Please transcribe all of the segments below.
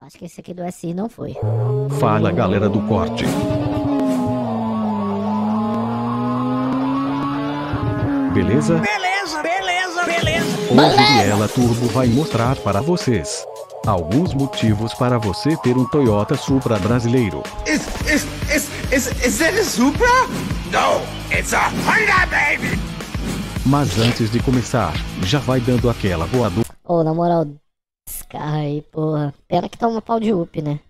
Acho que esse aqui do SI não foi. Fala, galera do corte. Beleza? Beleza, beleza, beleza. Hoje a Biela Turbo vai mostrar para vocês alguns motivos para você ter um Toyota Supra brasileiro. Is it a Supra? No, it's a Honda, baby! Mas antes de começar, já vai dando aquela voadora. Oh, na moral, esse carro aí, porra. Pena que tá uma pau de up, né?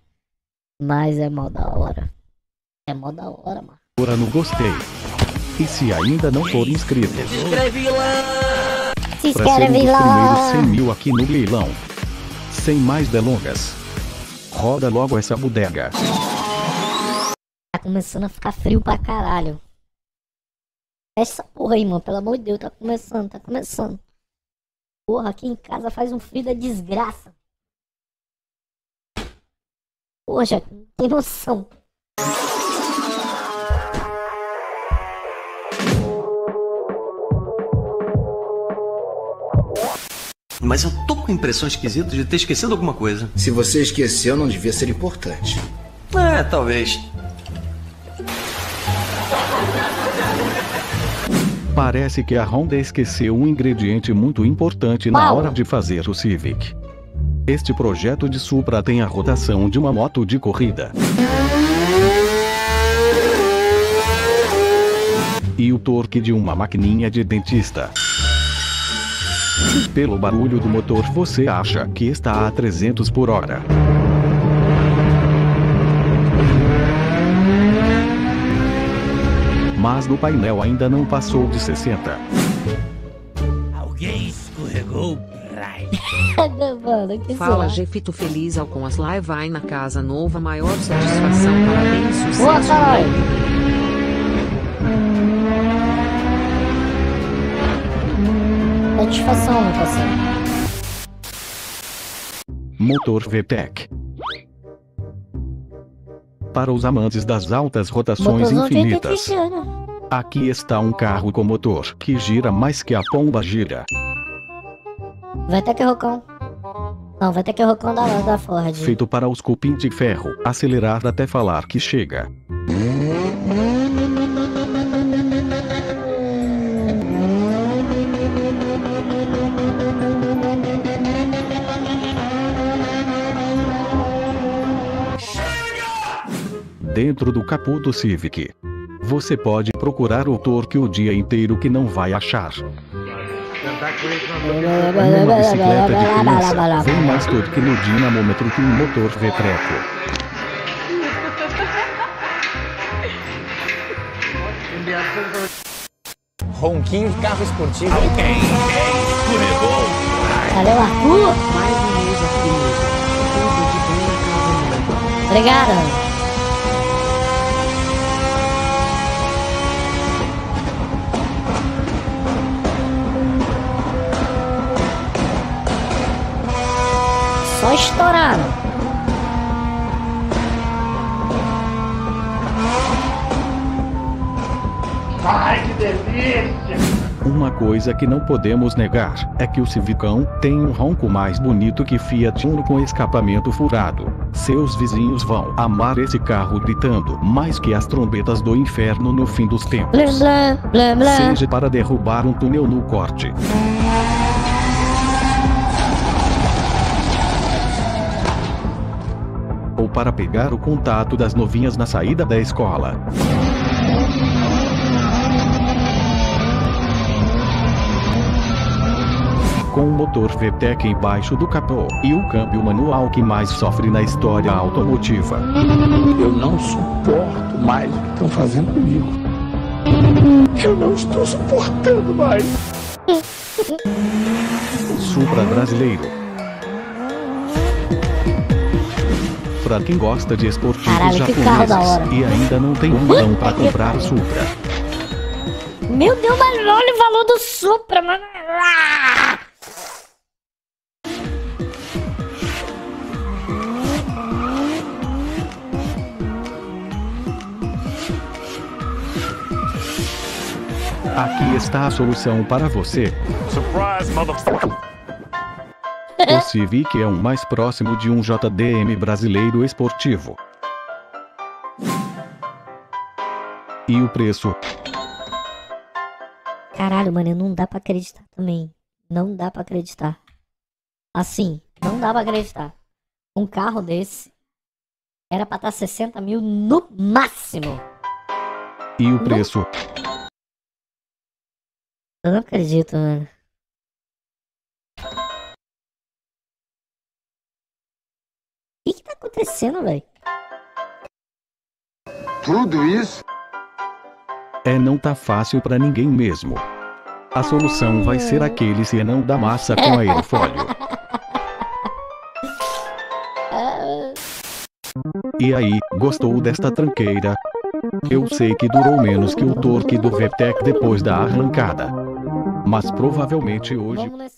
Mas é mó da hora. É mó da hora, mano. Agora no gostei. E se ainda não for inscrito, se inscreve lá! Se inscreve lá! Primeiros 100 mil aqui no leilão. Sem mais delongas, roda logo essa bodega. Tá começando a ficar frio pra caralho. Fecha essa porra aí, mano. Pelo amor de Deus, tá começando, tá começando. Porra, aqui em casa faz um frio da desgraça. Poxa, não tem noção. Mas eu tô com a impressão esquisita de ter esquecido alguma coisa. Se você esqueceu, não devia ser importante. É, talvez. Parece que a Honda esqueceu um ingrediente muito importante na hora de fazer o Civic. Este projeto de Supra tem a rotação de uma moto de corrida. E o torque de uma maquininha de dentista. Pelo barulho do motor você acha que está a 300 por hora. Mas no painel ainda não passou de 60. Alguém escorregou pra Fala, Jefito, feliz ao com as live. Vai na casa nova, maior satisfação. Parabéns, sucesso. Boa, caralho. Satisfação, Lucas. Motor VTEC. Para os amantes das altas rotações infinitas, aqui está um carro com motor que gira mais que a pomba gira. VTEC Rocão. Não, VTEC Rocão da Ford. Feito para os cupim de ferro, acelerar até falar que chega. Dentro do capô do Civic, você pode procurar o torque o dia inteiro que não vai achar. Uma bicicleta de criança vem mais torque no dinamômetro que um motor vetreco. Ronquinho de carro esportivo. Alguém escorregou. Valeu, Arthur. Mais um mês aqui mesmo. Tudo de bom. Obrigada. Só estourando. Ai, que delícia! Uma coisa que não podemos negar é que o Civicão tem um ronco mais bonito que Fiat Uno com escapamento furado. Seus vizinhos vão amar esse carro gritando mais que as trombetas do inferno no fim dos tempos. Blá, blá, blá. Seja para derrubar um túnel no corte. Ou para pegar o contato das novinhas na saída da escola. Com o motor VTEC embaixo do capô e o câmbio manual que mais sofre na história automotiva. Eu não suporto mais o que estão fazendo comigo. Eu não estou suportando mais. Supra brasileiro. Pra quem gosta de esportivos japoneses e ainda não tem um milhão pra comprar o Supra. Meu Deus, mas olha o valor do Supra, mano. Aqui está a solução para você. Surprise, motherfucker! O Civic é o mais próximo de um JDM brasileiro esportivo. E o preço? Caralho, mano, não dá pra acreditar também. Não dá pra acreditar. Assim, não dá pra acreditar. Um carro desse era pra estar 60 mil no máximo. E o preço? Eu não acredito, mano. O que tá acontecendo, velho? Tudo isso? Não tá fácil pra ninguém mesmo. A solução vai ser aquele senão da massa com aerofólio. E aí, gostou desta tranqueira? Eu sei que durou menos que o torque do VTEC depois da arrancada. Mas provavelmente hoje...